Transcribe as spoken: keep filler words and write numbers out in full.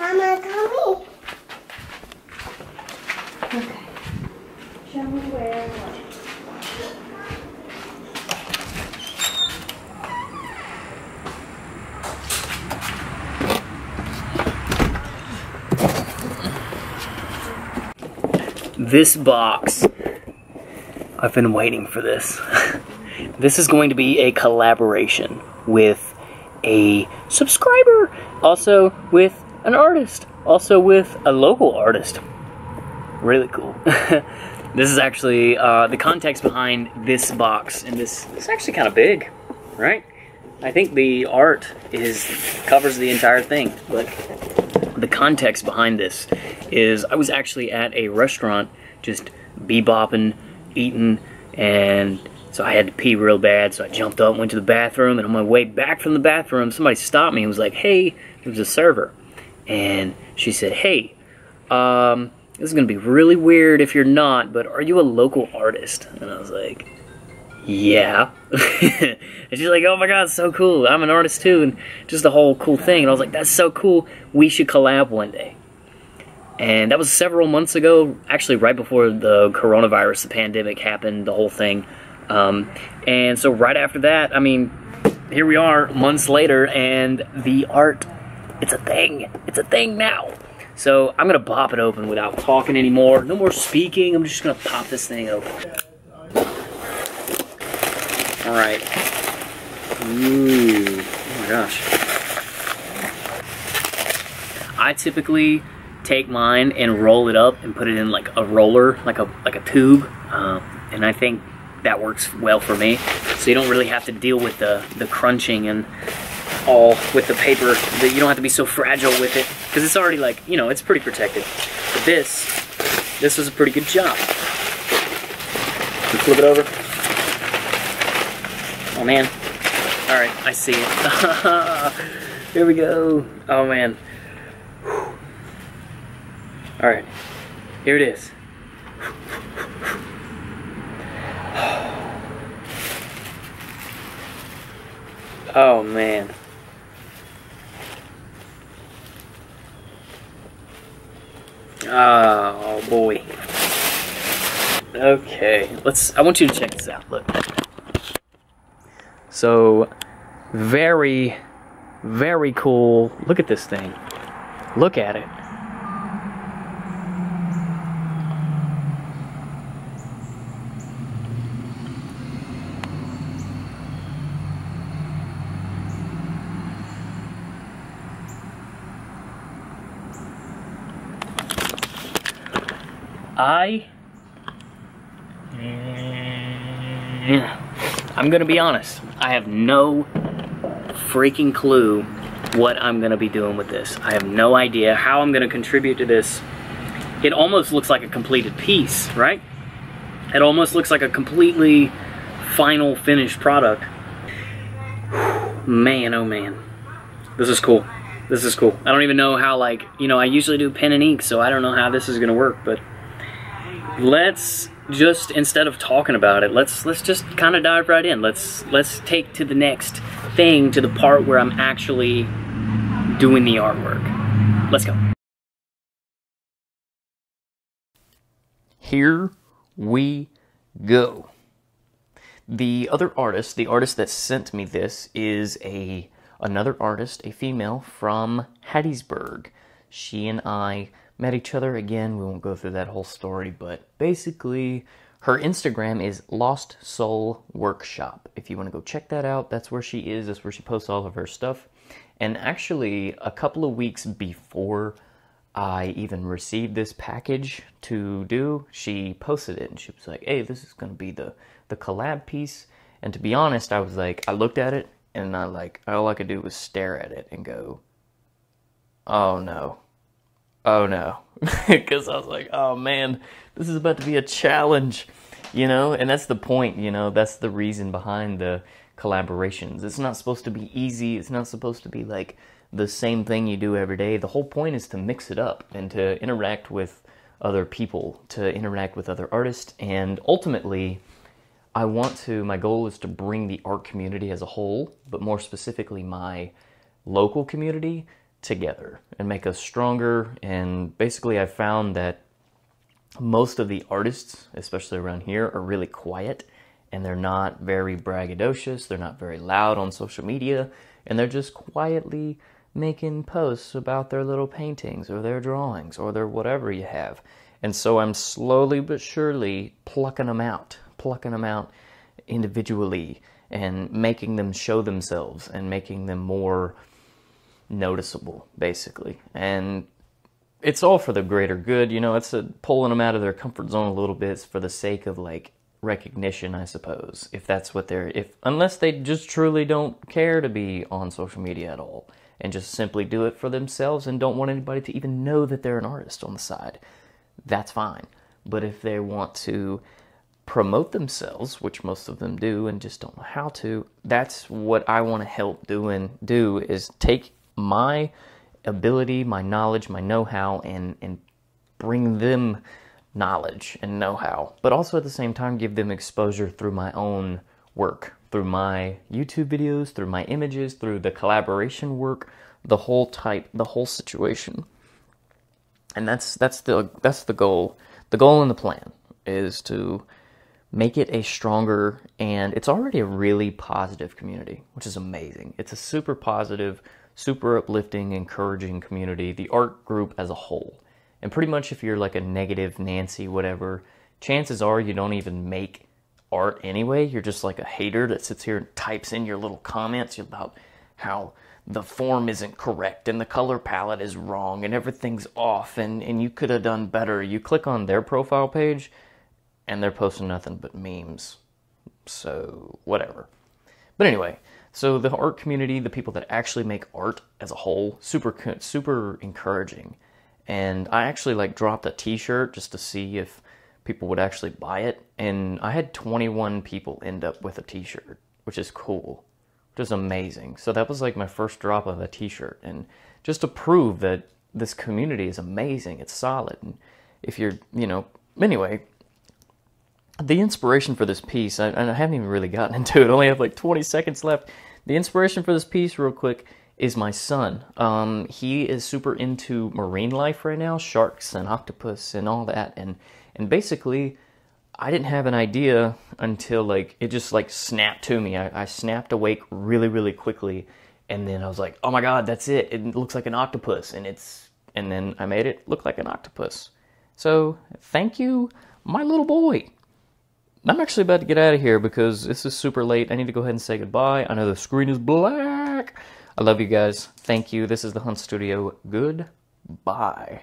Mama, come here. Okay. Show me where I want. This box, I've been waiting for this. This is going to be a collaboration with a subscriber, also with an artist, also with a local artist. Really cool. This is actually uh, the context behind this box, and this it's actually kind of big, right? I think the art is covers the entire thing. Look. The context behind this is I was actually at a restaurant just bebopping, eating, and so I had to pee real bad, so I jumped up and went to the bathroom, and on my way back from the bathroom, somebody stopped me and was like, hey, it was a server, and she said, hey, um, this is going to be really weird if you're not, but are you a local artist? And I was like, yeah. And she's like, oh my god, so cool, I'm an artist too, and just the whole cool thing. And I was like, that's so cool, we should collab one day. And that was several months ago, actually right before the coronavirus, the pandemic happened, the whole thing. Um, and so right after that, I mean, here we are months later, and the art, it's a thing, it's a thing now. So I'm gonna pop it open without talking anymore, no more speaking, I'm just gonna pop this thing open. All right. Ooh, oh my gosh. I typically take mine and roll it up and put it in like a roller, like a like a tube, uh, and I think that works well for me. So you don't really have to deal with the the crunching and all with the paper. That you don't have to be so fragile with it because it's already like, you know, it's pretty protected. But this, this was a pretty good job. Flip it over. Oh man, all right, I see it. Here we go, oh man. All right, here it is. Oh man. Oh boy. Okay, let's, I want you to check this out, look. So, very, very cool. Look at this thing. Look at it. I... Yeah. I'm gonna be honest, I have no freaking clue what I'm gonna be doing with this. I have no idea how I'm gonna contribute to this. It almost looks like a completed piece, right? It almost looks like a completely final finished product. Man, oh man. This is cool. This is cool. I don't even know how, like, you know, I usually do pen and ink, so I don't know how this is gonna work, but let's just, instead of talking about it, let's let's just kind of dive right in. Let's let's take to the next thing, to the part where I'm actually doing the artwork. Let's go. Here we go. The other artist, the artist that sent me this, is a another artist, a female from Hattiesburg. She and I met each other again. We won't go through that whole story, but basically her Instagram is Lost Soul Workshop. If you want to go check that out, that's where she is. That's where she posts all of her stuff. And actually, a couple of weeks before I even received this package to do, she posted it and she was like, hey, this is going to be the, the collab piece. And to be honest, I was like, I looked at it and I like, all I could do was stare at it and go, oh no. Oh no, because I was like, oh man, this is about to be a challenge, you know? And that's the point, you know? That's the reason behind the collaborations. It's not supposed to be easy. It's not supposed to be like the same thing you do every day. The whole point is to mix it up and to interact with other people, to interact with other artists. And ultimately, I want to, my goal is to bring the art community as a whole, but more specifically my local community, together and make us stronger. And basically I found that most of the artists, especially around here, are really quiet, and they're not very braggadocious, they're not very loud on social media, and they're just quietly making posts about their little paintings or their drawings or their whatever you have. And so I'm slowly but surely plucking them out, plucking them out individually and making them show themselves and making them more noticeable, basically. And it's all for the greater good, you know, it's a, pulling them out of their comfort zone a little bit. It's for the sake of, like, recognition, I suppose, if that's what they're, if, unless they just truly don't care to be on social media at all and just simply do it for themselves and don't want anybody to even know that they're an artist on the side, that's fine. But if they want to promote themselves, which most of them do and just don't know how to, that's what I want to help doing, do is take my ability, my knowledge, my know-how, and and bring them knowledge and know-how, but also at the same time give them exposure through my own work, through my YouTube videos, through my images, through the collaboration work, the whole type, the whole situation. And that's that's the that's the goal. The goal and the plan is to make it a stronger, and it's already a really positive community, which is amazing. It's a super positive, super uplifting, encouraging community, the art group as a whole. And pretty much if you're like a negative Nancy, whatever, chances are you don't even make art anyway. You're just like a hater that sits here and types in your little comments about how the form isn't correct and the color palette is wrong and everything's off and, and you could have done better. You click on their profile page and they're posting nothing but memes. So whatever. But anyway, so the art community, the people that actually make art as a whole, super, super encouraging. And I actually like dropped a t-shirt just to see if people would actually buy it. And I had twenty-one people end up with a t-shirt, which is cool, which is amazing. So that was like my first drop of a t-shirt. And just to prove that this community is amazing, it's solid. And if you're, you know, anyway, the inspiration for this piece, I, and I haven't even really gotten into it, I only have like twenty seconds left. The inspiration for this piece real quick is my son. Um, he is super into marine life right now, sharks and octopus and all that. And, and basically, I didn't have an idea until like, it just like snapped to me. I, I snapped awake really, really quickly. And then I was like, oh my God, that's it. It looks like an octopus. And it's, and then I made it look like an octopus. So thank you, my little boy. I'm actually about to get out of here because this is super late. I need to go ahead and say goodbye. I know the screen is black. I love you guys. Thank you. This is the Hunt Studio. Goodbye.